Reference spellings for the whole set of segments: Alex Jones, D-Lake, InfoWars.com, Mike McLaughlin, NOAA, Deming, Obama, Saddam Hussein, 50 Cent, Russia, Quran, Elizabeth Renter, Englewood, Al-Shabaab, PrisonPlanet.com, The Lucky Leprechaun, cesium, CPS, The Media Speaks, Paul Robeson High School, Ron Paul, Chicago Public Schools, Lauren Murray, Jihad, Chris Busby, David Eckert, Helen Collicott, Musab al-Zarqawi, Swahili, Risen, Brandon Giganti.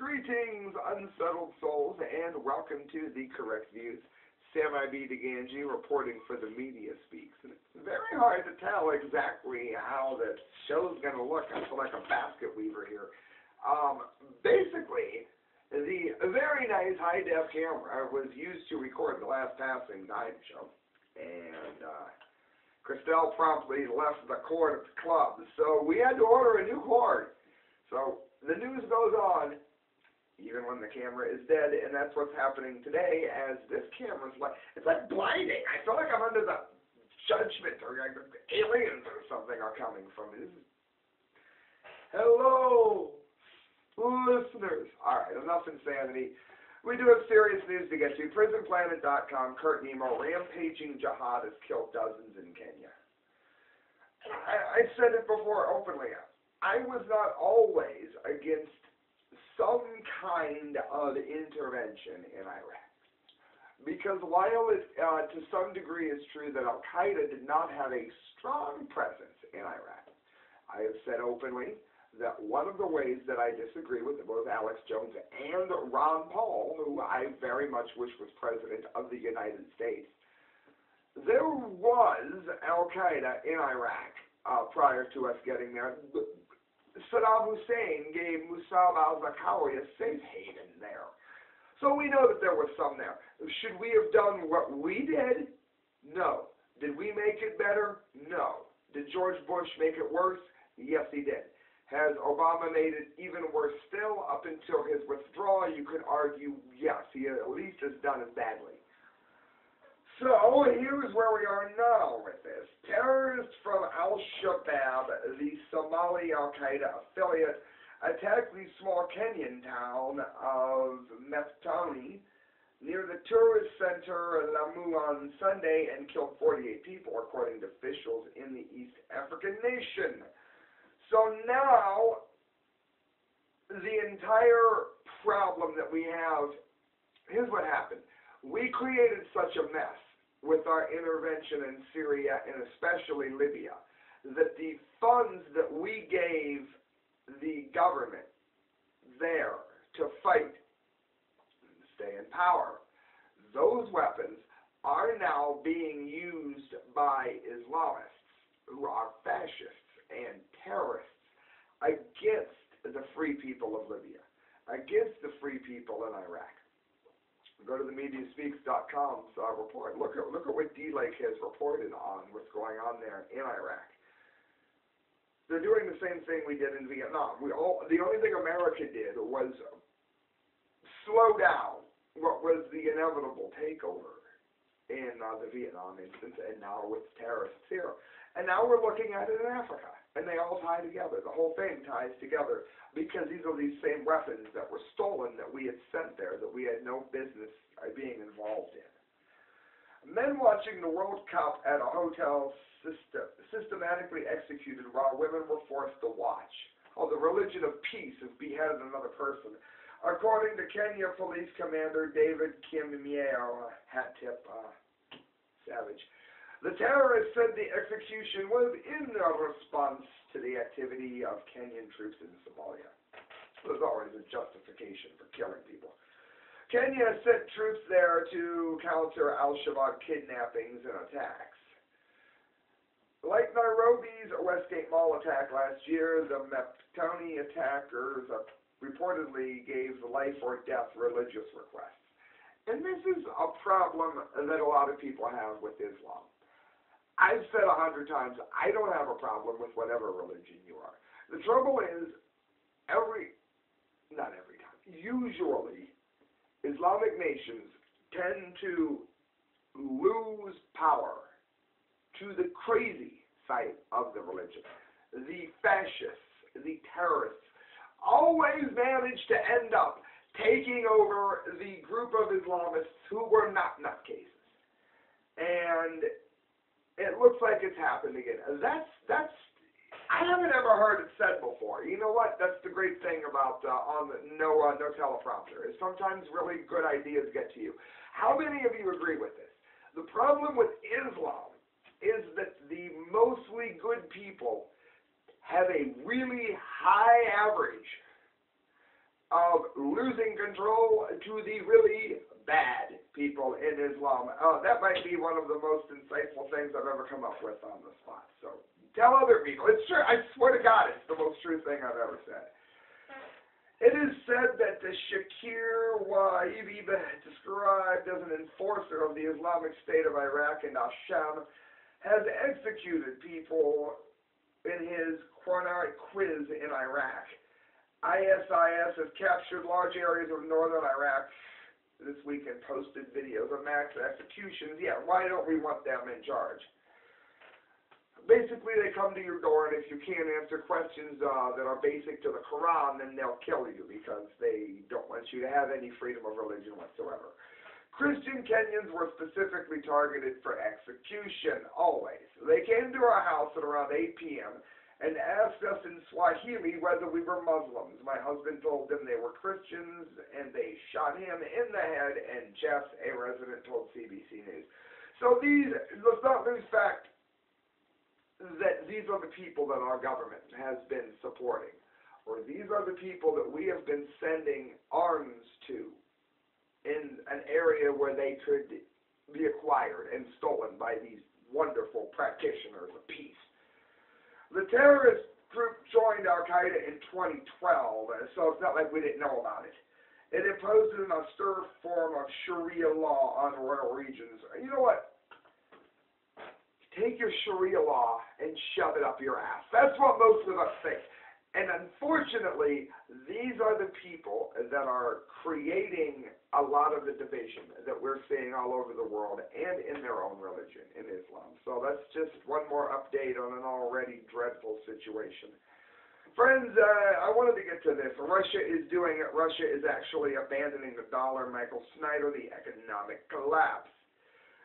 Greetings, unsettled souls, and welcome to The Correct Views. Sam de Deganji reporting for The Media Speaks. And it's very hard to tell exactly how the show's going to look. I feel like a basket weaver here. Basically, the very nice high-def camera was used to record the last passing night show. And Christelle promptly left the cord at the club. So we had to order a new cord. So the news goes on, even when the camera is dead, and that's what's happening today as this camera's like, it's like blinding. I feel like I'm under the judgment, or like aliens or something are coming from it. Hello, listeners. All right, enough insanity. We do have serious news to get to. PrisonPlanet.com, Kurt Nemo, rampaging jihadists killed dozens in Kenya. I said it before openly. I was not always against some kind of intervention in Iraq, because while it to some degree is true that Al Qaeda did not have a strong presence in Iraq, I have said openly that one of the ways that I disagree with both Alex Jones and Ron Paul, who I very much wish was president of the United States, there was Al Qaeda in Iraq prior to us getting there. Saddam Hussein gave Musab al-Zarqawi a safe haven there. So we know that there was some there. Should we have done what we did? No. Did we make it better? No. Did George Bush make it worse? Yes, he did. Has Obama made it even worse still? Up until his withdrawal, you could argue, yes, he at least has done it badly. So here's where we are now with this. Terrorists from Al-Shabaab, the Somali Al-Qaeda affiliate, attacked the small Kenyan town of Meftani near the tourist center Lamu on Sunday and killed 48 people, according to officials in the East African nation. So now the entire problem that we have, here's what happened. We created such a mess with our intervention in Syria and especially Libya, that the funds that we gave the government there to fight and stay in power, those weapons are now being used by Islamists who are fascists and terrorists against the free people of Libya, against the free people in Iraq. Go to themediaspeaks.com's report. Look at what D-Lake has reported on what's going on there in Iraq. They're doing the same thing we did in Vietnam. The only thing America did was slow down what was the inevitable takeover in the Vietnam instance, and now with terrorists here. And now we're looking at it in Africa, and they all tie together. The whole thing ties together because these are these same weapons that were stolen that we had sent there that we had no business being involved in. Men watching the World Cup at a hotel systematically executed while women were forced to watch. Oh, the religion of peace has beheaded another person. According to Kenya Police Commander David Kimmiero, hat tip, savage. The terrorists said the execution was in response to the activity of Kenyan troops in Somalia. There's always a justification for killing people. Kenya sent troops there to counter Al-Shabaab kidnappings and attacks. Like Nairobi's Westgate Mall attack last year, the Mpeketoni attackers reportedly gave life or death religious requests. And this is a problem that a lot of people have with Islam. I've said 100 times, I don't have a problem with whatever religion you are. The trouble is, usually, Islamic nations tend to lose power to the crazy side of the religion. The fascists, the terrorists, always manage to end up taking over the group of Islamists who were not nutcases. And it looks like it's happened again. That's I haven't ever heard it said before. You know what? That's the great thing about no teleprompter is sometimes really good ideas get to you. How many of you agree with this? The problem with Islam is that the mostly good people have a really high average of losing control to the really bad people in Islam. That might be one of the most insightful things I've ever come up with on the spot. So tell other people. It's true. I swear to God, it's the most true thing I've ever said. It is said that the Shakir was described as an enforcer of the Islamic State of Iraq and Hashem, has executed people in his Quranic quiz in Iraq. ISIS has captured large areas of northern Iraq this week and posted videos of mass executions. Yeah, why don't we want them in charge? Basically, they come to your door, and if you can't answer questions that are basic to the Quran, then they'll kill you because they don't want you to have any freedom of religion whatsoever. Christian Kenyans were specifically targeted for execution, always. They came to our house at around 8 p.m. and asked us in Swahili whether we were Muslims. My husband told them they were Christians, and they shot him in the head and chest, a resident told CBC News. So let's not lose fact that these are the people that our government has been supporting, or these are the people that we have been sending arms to in an area where they could be acquired and stolen by these wonderful practitioners of peace. The terrorist group joined Al Qaeda in 2012, so it's not like we didn't know about it. It imposed an austere form of Sharia law on royal regions. You know what? Take your Sharia law and shove it up your ass. That's what most of us think. And unfortunately, these are the people that are creating a lot of the division that we're seeing all over the world and in their own religion, in Islam. So that's just one more update on an already dreadful situation. Friends, I wanted to get to this. Russia is doing it. Russia is actually abandoning the dollar. Michael Snyder, the economic collapse.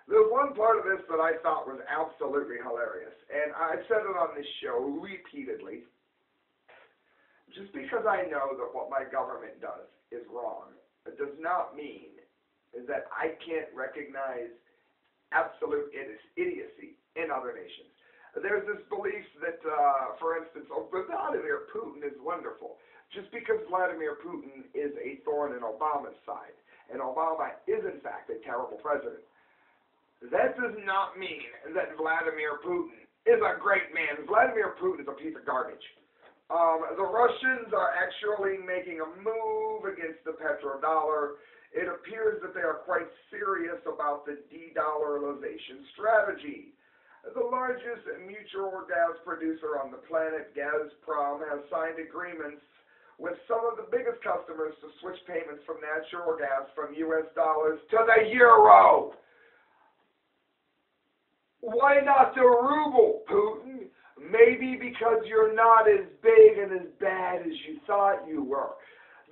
There's one part of this that I thought was absolutely hilarious, and I've said it on this show repeatedly. Just because I know that what my government does is wrong, it does not mean that I can't recognize absolute idiocy in other nations. There's this belief that, for instance, Vladimir Putin is wonderful. Just because Vladimir Putin is a thorn in Obama's side, and Obama is, in fact, a terrible president, that does not mean that Vladimir Putin is a great man. Vladimir Putin is a piece of garbage. The Russians are actually making a move against the petrodollar. It appears that they are quite serious about the de-dollarization strategy. The largest mutual gas producer on the planet, Gazprom, has signed agreements with some of the biggest customers to switch payments from natural gas from U.S. dollars to the euro. Why not the ruble, Putin? Maybe because you're not as big and as bad as you thought you were.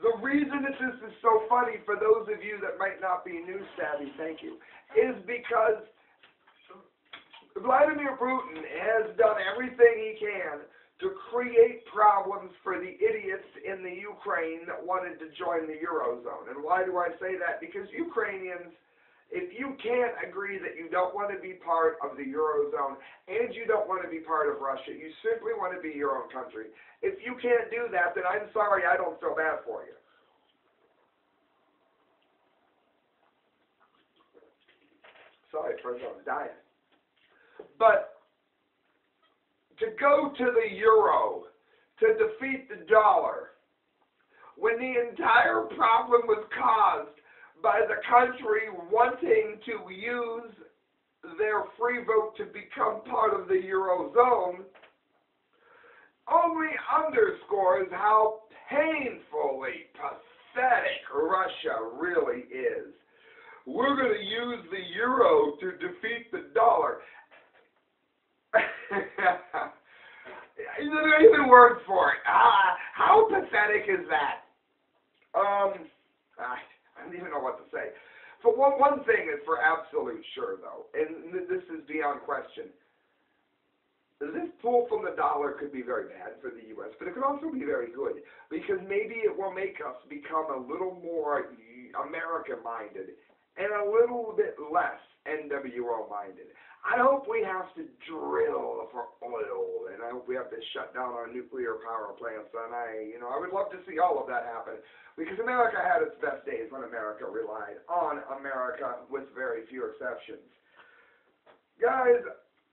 The reason that this is so funny, for those of you that might not be news savvy, thank you, is because Vladimir Putin has done everything he can to create problems for the idiots in the Ukraine that wanted to join the Eurozone. And why do I say that? Because Ukrainians, if you can't agree that you don't want to be part of the Eurozone and you don't want to be part of Russia, you simply want to be your own country. If you can't do that, then I'm sorry, I don't feel bad for you. Sorry, friends, I was dying. But to go to the euro, to defeat the dollar, when the entire problem was caused by the country wanting to use their free vote to become part of the Eurozone, only underscores how painfully pathetic Russia really is. We're going to use the euro to defeat the dollar. There's even word for it. How pathetic is that? I don't even know what to say. But one thing is for absolute sure, though, and this is beyond question. This pull from the dollar could be very bad for the U.S., but it could also be very good, because maybe it will make us become a little more America-minded and a little bit less NWO-minded. I hope we have to drill for oil, and I hope we have to shut down our nuclear power plants, and I would love to see all of that happen, because America had its best days when America relied on America, with very few exceptions. Guys,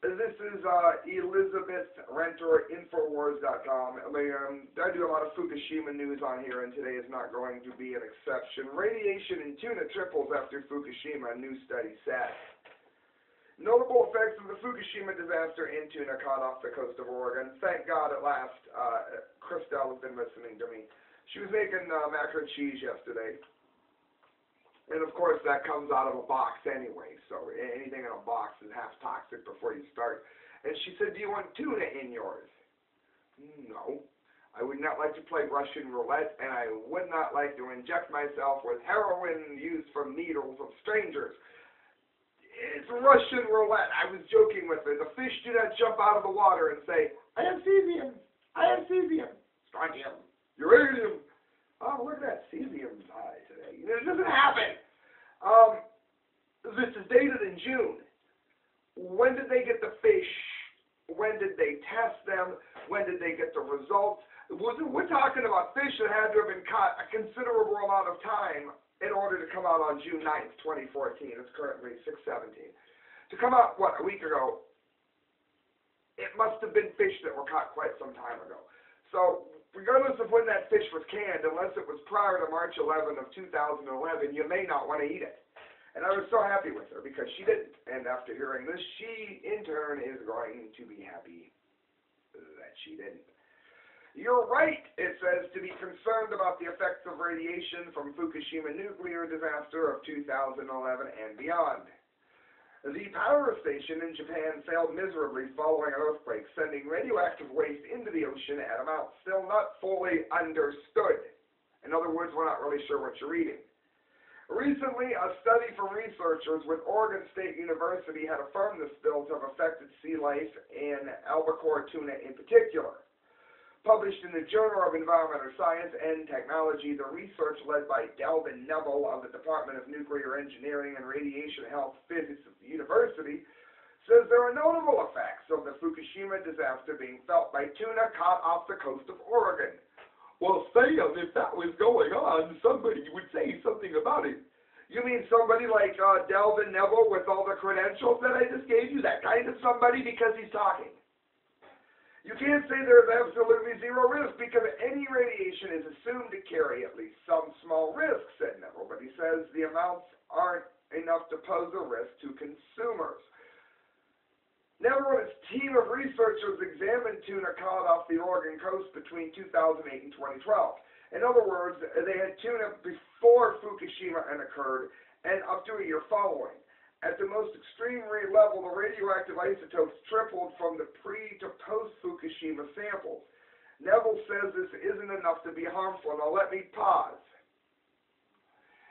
this is Elizabeth Renter, InfoWars.com. I do a lot of Fukushima news on here, and today is not going to be an exception. Radiation in tuna triples after Fukushima, new study says. Notable effects of the Fukushima disaster in tuna caught off the coast of Oregon. Thank God at last. Christelle has been listening to me. She was making mac and cheese yesterday. And, of course, that comes out of a box anyway. So anything in a box is half toxic before you start. And she said, do you want tuna in yours? No. I would not like to play Russian roulette, and I would not like to inject myself with heroin used from needles of strangers. It's Russian roulette. I was joking with her. The fish do not jump out of the water and say, I have cesium. I have cesium. Strontium. Uranium. Oh, look at that cesium pie today. It doesn't happen. This is dated in June. When did they get the fish? When did they test them? When did they get the results? We're talking about fish that had to have been caught a considerable amount of time in order to come out on June 9th, 2014. It's currently 6/17. To come out, what, a week ago, it must have been fish that were caught quite some time ago. So regardless of when that fish was canned, unless it was prior to March 11 of 2011, you may not want to eat it. And I was so happy with her because she didn't. And after hearing this, she, in turn, is going to be happy that she didn't. You're right, it says, to be concerned about the effects of radiation from Fukushima nuclear disaster of 2011 and beyond. The power station in Japan failed miserably following an earthquake, sending radioactive waste into the ocean at amounts still not fully understood. In other words, we're not really sure what you're reading. Recently, a study from researchers with Oregon State University had affirmed the spills have affected sea life and albacore tuna in particular. Published in the Journal of Environmental Science and Technology, the research led by Delvin Neville of the Department of Nuclear Engineering and Radiation Health Physics of the University says there are notable effects of the Fukushima disaster being felt by tuna caught off the coast of Oregon. Well, Sam, if that was going on, somebody would say something about it. You mean somebody like Delvin Neville with all the credentials that I just gave you? That kind of somebody? Because he's talking. You can't say there's absolutely zero risk because any radiation is assumed to carry at least some small risk, said Neville, but he says the amounts aren't enough to pose a risk to consumers. Neville and his team of researchers examined tuna caught off the Oregon coast between 2008 and 2012. In other words, they had tuna before Fukushima occurred and up to a year following. At the most extreme level, the radioactive isotopes tripled from the pre- to post-Fukushima samples. Neville says this isn't enough to be harmful. Now let me pause.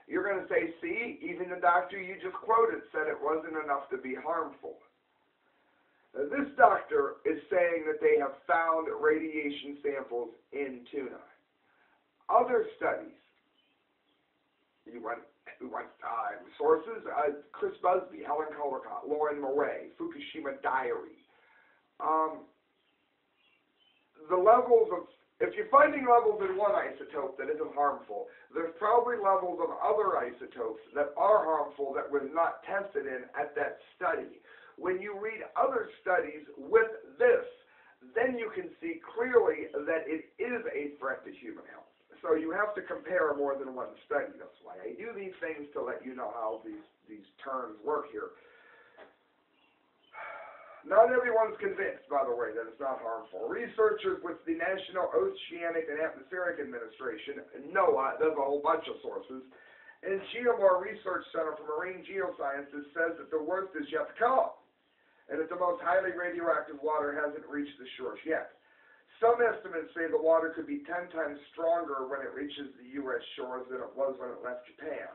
You're going to say, see, even the doctor you just quoted said it wasn't enough to be harmful. Now, this doctor is saying that they have found radiation samples in tuna. Other studies, sources, Chris Busby, Helen Collicott, Lauren Murray, Fukushima Diary. The levels of, if you're finding levels in one isotope that isn't harmful, there's probably levels of other isotopes that are harmful that was not tested in at that study. When you read other studies with this, then you can see clearly that it is a threat to human health. So you have to compare more than one study. That's why I do these things, to let you know how these terms work here. Not everyone's convinced, by the way, that it's not harmful. Researchers with the National Oceanic and Atmospheric Administration, NOAA, there's a whole bunch of sources, and Geomar Research Center for Marine Geosciences says that the worst is yet to come, and that the most highly radioactive water hasn't reached the shores yet. Some estimates say the water could be 10 times stronger when it reaches the U.S. shores than it was when it left Japan.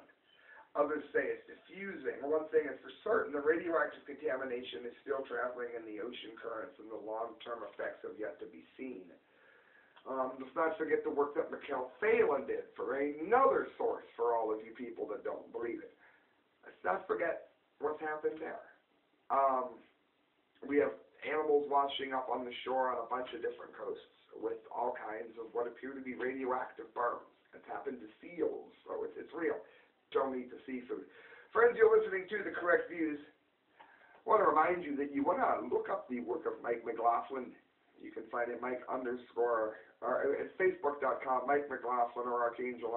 Others say it's diffusing. One thing is for certain, the radioactive contamination is still traveling in the ocean currents, and the long-term effects have yet to be seen. Let's not forget the work that Michael Phelan did for another source for all of you people that don't believe it. Let's not forget what's happened there. We have animals washing up on the shore on a bunch of different coasts with all kinds of what appear to be radioactive burns. It's happened to seals, so it's real. Don't eat the seafood. Friends, you're listening to The Correct Views. I want to remind you that you want to look up the work of Mike McLaughlin. You can find it at Facebook.com, Mike McLaughlin or Archangel_.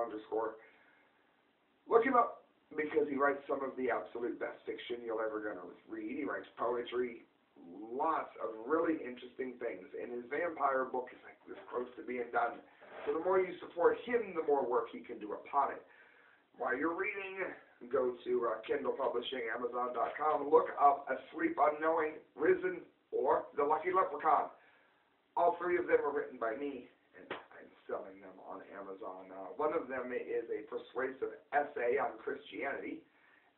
Look him up, because he writes some of the absolute best fiction you're ever going to read. He writes poetry, lots of really interesting things. And his vampire book is like this close to being done. So the more you support him, the more work he can do upon it. While you're reading, go to Kindle Publishing, Amazon.com. Look up Asleep Unknowing, Risen, or The Lucky Leprechaun. All three of them are written by me, and I'm selling them on Amazon. One of them is a persuasive essay on Christianity,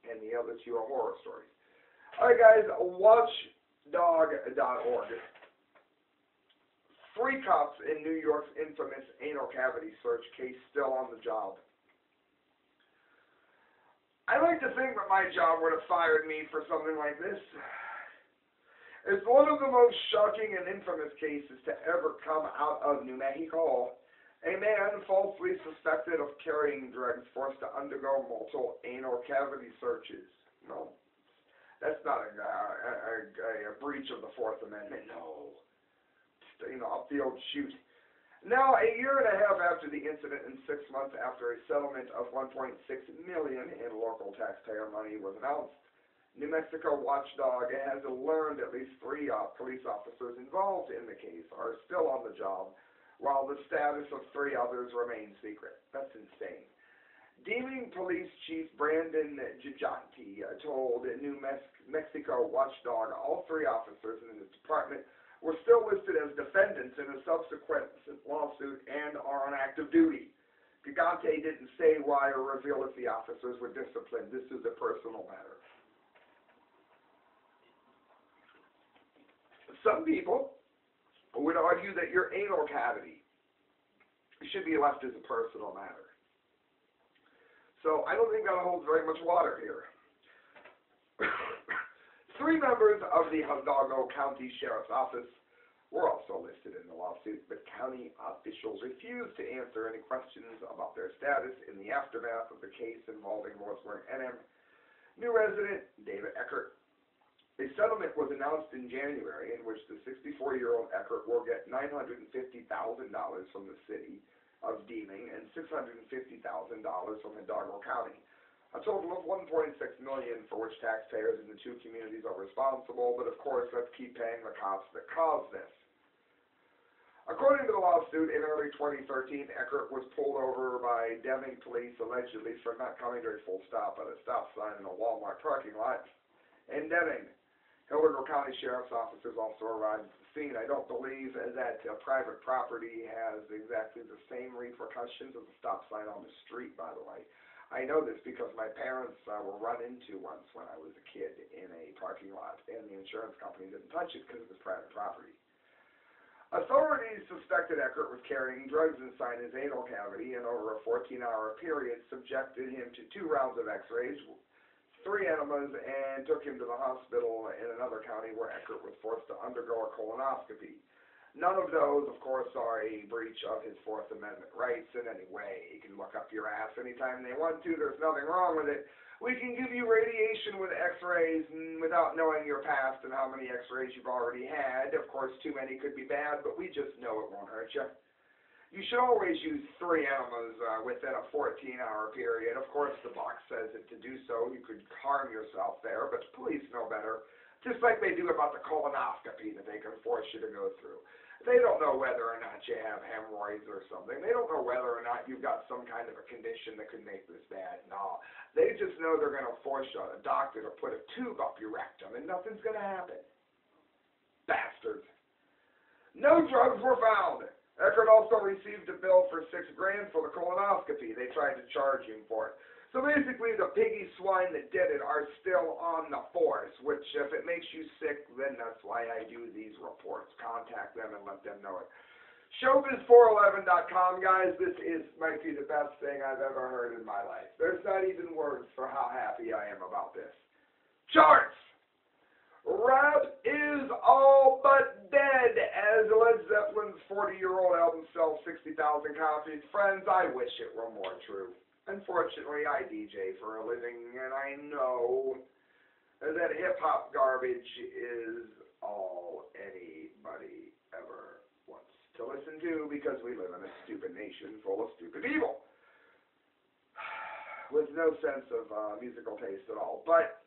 and the other two are horror stories. All right, guys, watchdog.org. Three cops in New York's infamous anal cavity search case still on the job. I like to think that my job would have fired me for something like this. It's one of the most shocking and infamous cases to ever come out of New Mexico. A man falsely suspected of carrying drugs forced to undergo multiple anal cavity searches. No, that's not a breach of the Fourth Amendment. No, up the old chute. Now, a year and a half after the incident and 6 months after a settlement of $1.6 million in local taxpayer money was announced, New Mexico Watchdog has learned at least three police officers involved in the case are still on the job, while the status of three others remains secret. That's insane. Deming Police Chief Brandon Giganti told New Mexico Watchdog all three officers in his department were still listed as defendants in a subsequent lawsuit and are on active duty. Gigante didn't say why or reveal if the officers were disciplined. This is a personal matter. Some people would argue that your anal cavity should be left as a personal matter. So I don't think that holds very much water here. Three members of the Hidalgo County Sheriff's Office were also listed in the lawsuit, but county officials refused to answer any questions about their status in the aftermath of the case involving Northward NM. New resident David Eckert. A settlement was announced in January in which the 64-year-old Eckert will get $950,000 from the city of Deming and $650,000 from Hidalgo County, a total of $1.6 million for which taxpayers in the two communities are responsible, but of course let's keep paying the cops that caused this. According to the lawsuit, in early 2013, Eckert was pulled over by Deming police allegedly for not coming to a full stop at a stop sign in a Walmart parking lot in Deming. Hidalgo County Sheriff's officers also arrived at the scene. I don't believe that private property has exactly the same repercussions as a stop sign on the street, by the way. I know this because my parents were run into once when I was a kid in a parking lot, and the insurance company didn't touch it because it was private property. Authorities suspected Eckert was carrying drugs inside his anal cavity, and over a 14-hour period subjected him to 2 rounds of x-rays, 3 enemas, and took him to the hospital in another county where Eckert was forced to undergo a colonoscopy. None of those, of course, are a breach of his Fourth Amendment rights in any way. You can look up your ass anytime they want to. There's nothing wrong with it. We can give you radiation with x-rays without knowing your past and how many x-rays you've already had. Of course, too many could be bad, but we just know it won't hurt you. You should always use 3 enemas within a 14-hour period. Of course, the box says that to do so, you could harm yourself there, but police know better, just like they do about the colonoscopy that they can force you to go through. They don't know whether or not you have hemorrhoids or something. They don't know whether or not you've got some kind of a condition that could make this bad. No, they just know they're going to force a doctor to put a tube up your rectum, and nothing's going to happen. Bastards. No drugs were found. Eckert also received a bill for $6,000 for the colonoscopy. They tried to charge him for it. So basically, the piggy swine that did it are still on the force, which if it makes you sick, then that's why I do these reports. Contact them and let them know it. Showbiz411.com, guys, this might be the best thing I've ever heard in my life. There's not even words for how happy I am about this. Charts! Rob is all but dead, as Led Zeppelin's 40-year-old album sells 60,000 copies. Friends, I wish it were more true. Unfortunately, I DJ for a living, and I know that hip-hop garbage is all anybody ever wants to listen to, because we live in a stupid nation full of stupid people with no sense of musical taste at all. But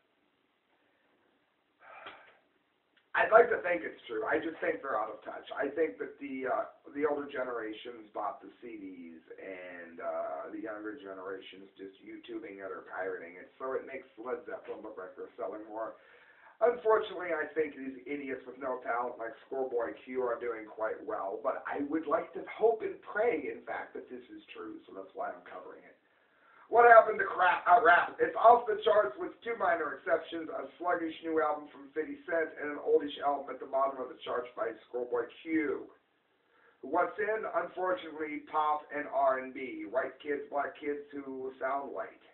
I'd like to think it's true. I just think they're out of touch. I think that the older generations bought the CDs, and the younger generations just YouTubing it or pirating it. So it makes Led Zeppelin look like they're selling more. Unfortunately, I think these idiots with no talent like Schoolboy Q are doing quite well. But I would like to hope and pray, in fact, that this is true. So that's why I'm covering it. What happened to rap? It's off the charts with two minor exceptions, a sluggish new album from 50 Cent and an oldish album at the bottom of the charts by Schoolboy Q. What's in? Unfortunately, pop and R&B. White kids, black kids who sound white.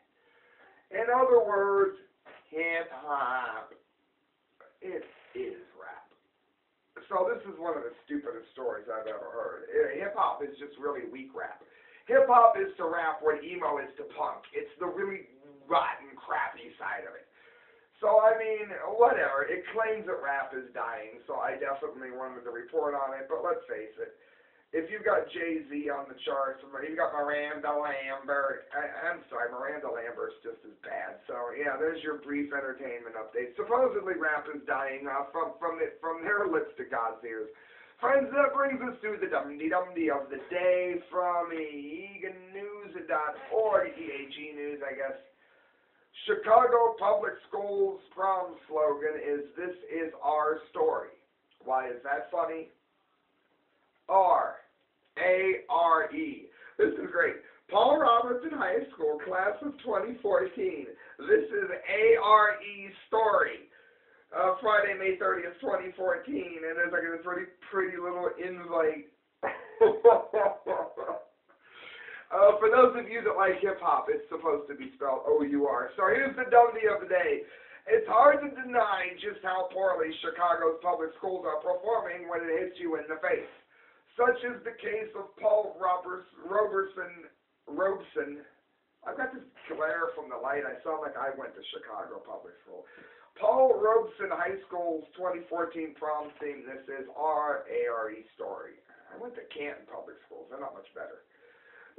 In other words, hip-hop. It is rap. So this is one of the stupidest stories I've ever heard. Hip-hop is just really weak rap. Hip-hop is to rap what emo is to punk. It's the really rotten, crappy side of it. So, I mean, whatever. It claims that rap is dying, so I definitely wanted to report on it. But let's face it. If you've got Jay-Z on the charts, you've got Miranda Lambert. I'm sorry, Miranda Lambert's just as bad. So, yeah, there's your brief entertainment update. Supposedly rap is dying from their lips to God's ears. Friends, that brings us to the dum-dee-dum-dee of the day from eagnews.org, EAG News, I guess. Chicago Public Schools prom slogan is, "This is our story." Why is that funny? R-A-R-E. This is great. Paul Robeson High School, class of 2014. This is A-R-E story. Friday, May 30th, 2014, and there's like a pretty little invite. For those of you that like hip-hop, it's supposed to be spelled O-U-R. So here's the dummy of the day. It's hard to deny just how poorly Chicago's public schools are performing when it hits you in the face. Such is the case of Paul Robeson. I've got this glare from the light. I sound like I went to Chicago Public School. Paul Robeson High School's 2014 prom theme, this is R-A-R-E story. I went to Canton Public Schools. They're not much better.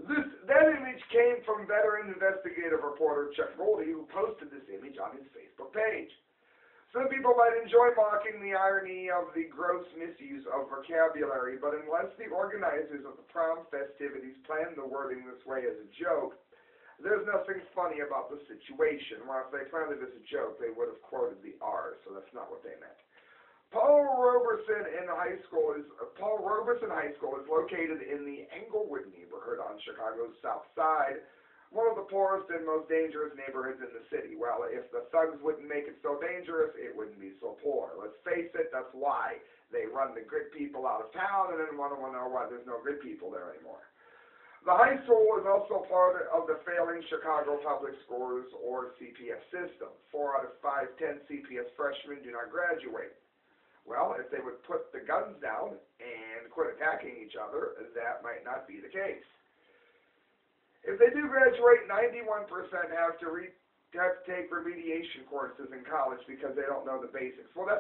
That image came from veteran investigative reporter Chuck Goldie, who posted this image on his Facebook page. Some people might enjoy mocking the irony of the gross misuse of vocabulary, but unless the organizers of the prom festivities planned the wording this way as a joke, there's nothing funny about the situation. Well, if they planned it as a joke, they would have quoted the R, so that's not what they meant. Paul Robeson High School is located in the Englewood neighborhood on Chicago's south side, one of the poorest and most dangerous neighborhoods in the city. Well, if the thugs wouldn't make it so dangerous, it wouldn't be so poor. Let's face it, that's why they run the good people out of town and then want to know why there's no good people there anymore. The high school is also part of the failing Chicago Public Schools, or CPS, system. 4 out of 5 CPS freshmen do not graduate. Well, if they would put the guns down and quit attacking each other, that might not be the case. If they do graduate, 91% have to take remediation courses in college because they don't know the basics. Well,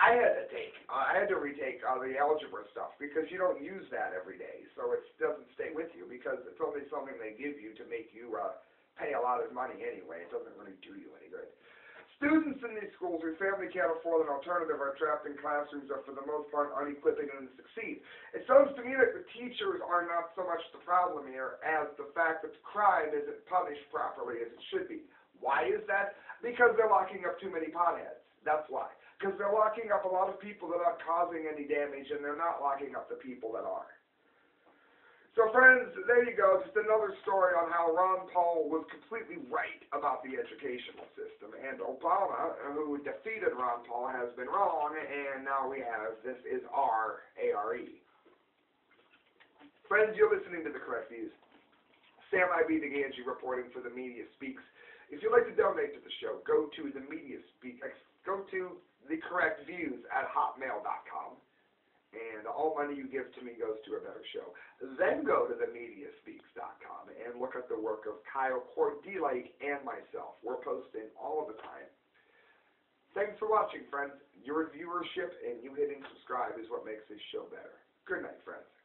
I had to retake all the algebra stuff because you don't use that every day, so it doesn't stay with you because it's only something they give you to make you pay a lot of money anyway. It doesn't really do you any good. Students in these schools whose family can't afford an alternative are trapped in classrooms that, for the most part, aren't equipping them to succeed. It sounds to me that the teachers are not so much the problem here as the fact that the crime isn't punished properly as it should be. Why is that? Because they're locking up too many potheads. That's why. Because they're locking up a lot of people that aren't causing any damage, and they're not locking up the people that are. So, friends, there you go. Just another story on how Ron Paul was completely right about the educational system. And Obama, who defeated Ron Paul, has been wrong, and now we have this is R-A-R-E. Friends, you're listening to the correct news. Sam de Deganji reporting for The Media Speaks. If you'd like to donate to the show, go to The Media Speaks. Go to thecorrectviews@hotmail.com, and all money you give to me goes to a better show. Then go to themediaspeaks.com and look at the work of Kyle, Court, D-Lake, and myself. We're posting all of the time. Thanks for watching, friends. Your viewership and you hitting subscribe is what makes this show better. Good night, friends.